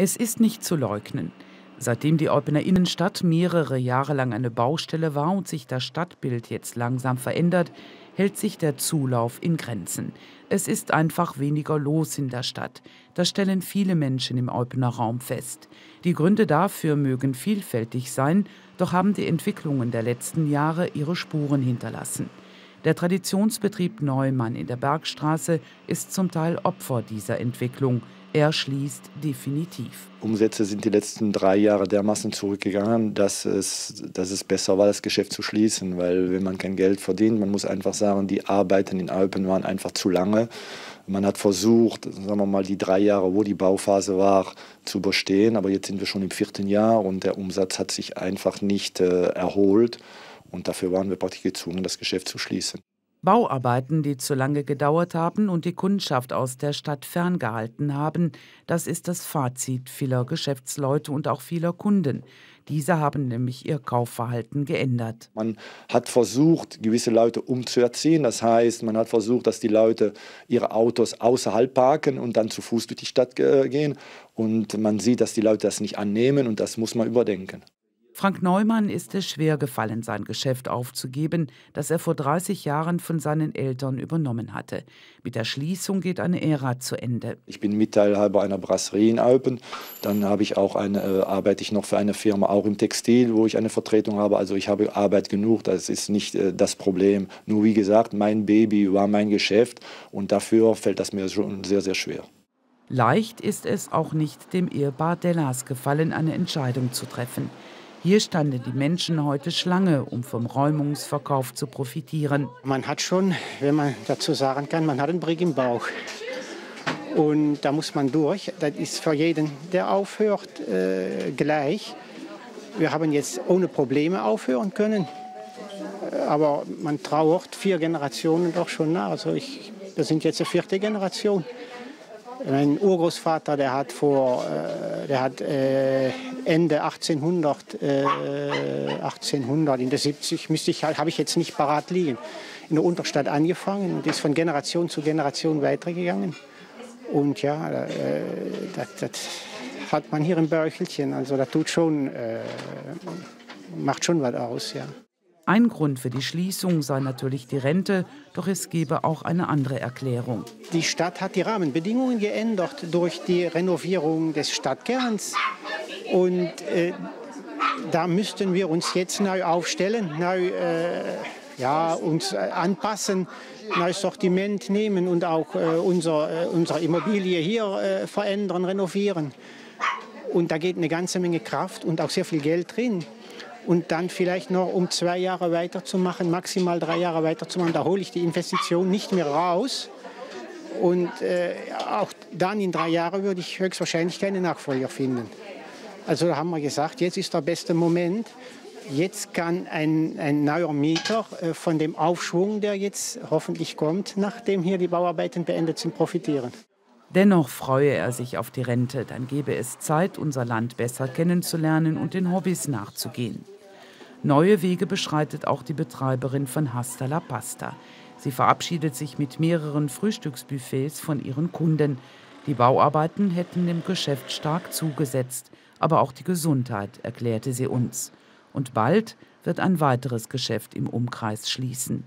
Es ist nicht zu leugnen. Seitdem die Eupener Innenstadt mehrere Jahre lang eine Baustelle war und sich das Stadtbild jetzt langsam verändert, hält sich der Zulauf in Grenzen. Es ist einfach weniger los in der Stadt. Das stellen viele Menschen im Eupener Raum fest. Die Gründe dafür mögen vielfältig sein, doch haben die Entwicklungen der letzten Jahre ihre Spuren hinterlassen. Der Traditionsbetrieb Neumann in der Bergstraße ist zum Teil Opfer dieser Entwicklung. Er schließt definitiv. Umsätze sind die letzten 3 Jahre dermaßen zurückgegangen, dass es besser war, das Geschäft zu schließen. Weil wenn man kein Geld verdient, man muss einfach sagen, die Arbeiten in Eupen waren einfach zu lange. Man hat versucht, sagen wir mal, die 3 Jahre, wo die Bauphase war, zu überstehen. Aber jetzt sind wir schon im 4. Jahr und der Umsatz hat sich einfach nicht erholt. Und dafür waren wir praktisch gezwungen, das Geschäft zu schließen. Bauarbeiten, die zu lange gedauert haben und die Kundschaft aus der Stadt ferngehalten haben, das ist das Fazit vieler Geschäftsleute und auch vieler Kunden. Diese haben nämlich ihr Kaufverhalten geändert. Man hat versucht, gewisse Leute umzuerziehen. Das heißt, man hat versucht, dass die Leute ihre Autos außerhalb parken und dann zu Fuß durch die Stadt gehen. Und man sieht, dass die Leute das nicht annehmen und das muss man überdenken. Frank Neumann ist es schwer gefallen, sein Geschäft aufzugeben, das er vor 30 Jahren von seinen Eltern übernommen hatte. Mit der Schließung geht eine Ära zu Ende. Ich bin Mitteilhaber einer Brasserie in Eupen. Dann habe ich auch arbeite ich noch für eine Firma, auch im Textil, wo ich eine Vertretung habe. Also ich habe Arbeit genug, das ist nicht das Problem. Nur wie gesagt, mein Baby war mein Geschäft und dafür fällt das mir schon sehr, sehr schwer. Leicht ist es auch nicht dem Ehepaar Dellas gefallen, eine Entscheidung zu treffen. Hier standen die Menschen heute Schlange, um vom Räumungsverkauf zu profitieren. Man hat schon, wenn man dazu sagen kann, man hat einen Brick im Bauch. Und da muss man durch. Das ist für jeden, der aufhört, gleich. Wir haben jetzt ohne Probleme aufhören können. Aber man trauert 4 Generationen doch schon nach. Also das sind jetzt die 4. Generation. Mein Urgroßvater, der hat Ende 1870, habe ich jetzt nicht parat liegen, in der Unterstadt angefangen und ist von Generation zu Generation weitergegangen. Und ja, das hat man hier im Bäuchelchen, also das tut schon, macht schon was aus, ja. Ein Grund für die Schließung sei natürlich die Rente, doch es gebe auch eine andere Erklärung. Die Stadt hat die Rahmenbedingungen geändert durch die Renovierung des Stadtkerns. Und da müssten wir uns jetzt neu aufstellen, uns anpassen, neues Sortiment nehmen und auch unsere Immobilie hier verändern, renovieren. Und da geht eine ganze Menge Kraft und auch sehr viel Geld drin. Und dann vielleicht noch um 2 Jahre weiterzumachen, maximal 3 Jahre weiterzumachen. Da hole ich die Investition nicht mehr raus. Und auch dann in 3 Jahren würde ich höchstwahrscheinlich keine Nachfolger finden. Also haben wir gesagt, jetzt ist der beste Moment. Jetzt kann ein neuer Mieter von dem Aufschwung, der jetzt hoffentlich kommt, nachdem hier die Bauarbeiten beendet sind, profitieren. Dennoch freue er sich auf die Rente, dann gebe es Zeit, unser Land besser kennenzulernen und den Hobbys nachzugehen. Neue Wege beschreitet auch die Betreiberin von Hasta La Pasta. Sie verabschiedet sich mit mehreren Frühstücksbuffets von ihren Kunden. Die Bauarbeiten hätten dem Geschäft stark zugesetzt, aber auch die Gesundheit, erklärte sie uns. Und bald wird ein weiteres Geschäft im Umkreis schließen.